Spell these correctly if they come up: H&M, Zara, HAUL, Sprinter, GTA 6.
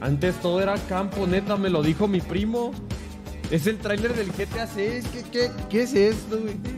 Antes todo era campo, neta, me lo dijo mi primo. Es el tráiler del GTA 6. ¿Qué es esto, güey?